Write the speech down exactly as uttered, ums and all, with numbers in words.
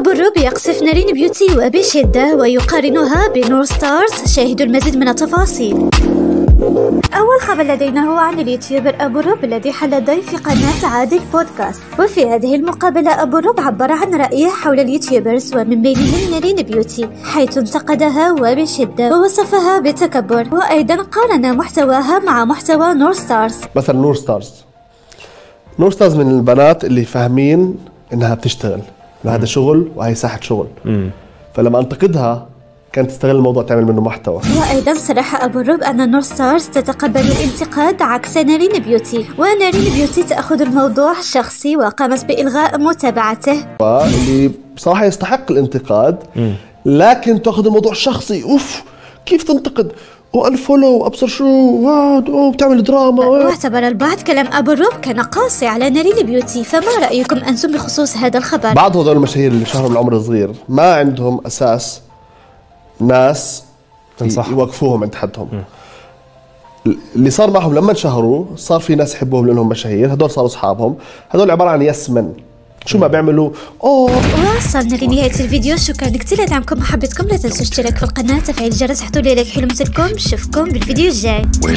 أبو الرب يقصف نارين بيوتي وبشدة ويقارنها بنور ستارز. شاهدوا المزيد من التفاصيل. أول خبر لدينا هو عن اليوتيوبر أبو الرب الذي حل ضيف في قناة عادل بودكاست، وفي هذه المقابلة أبو الرب عبر عن رأيه حول اليوتيوبرز ومن بينهم نارين بيوتي، حيث انتقدها وبشدة ووصفها بتكبر، وأيضا قارن محتواها مع محتوى نور ستارز. مثلا نور ستارز نور ستارز من البنات اللي فاهمين إنها بتشتغل، إن هذا شغل وهي ساحة شغل، مم. فلما أنتقدها كانت تستغل الموضوع تعمل منه محتوى. وأيضا صرح أبو الرب أن نور ستارز تتقبل الانتقاد عكس نارين بيوتي، ونارين بيوتي تأخذ الموضوع شخصي وقامت بإلغاء متابعته. اللي بصراحة يستحق الانتقاد، لكن تأخذ الموضوع شخصي. أوف، كيف تنتقد وانفولو وابصر شو واو بتعمل دراما. واعتبر البعض كلام أبو الرب كنقاصي على نارين بيوتي، فما رأيكم أنتم بخصوص هذا الخبر؟ بعض هذول المشاهير اللي شهروا بالعمر الصغير ما عندهم أساس ناس يوقفوهم عند حدهم. اللي صار معهم لما انشهروا صار في ناس يحبوهم لأنهم مشاهير، هذول صاروا أصحابهم، هذول عبارة عن يسمن شو ما بيعملوا. اوه وصلنا لنهاية الفيديو، شكرا كثير لدعمكم ومحبتكم، لا تنسوا الاشتراك في القناة، تفعيل الجرس، حطوا لي لايك حلو مثلكم، نشوفكم بالفيديو الجاي.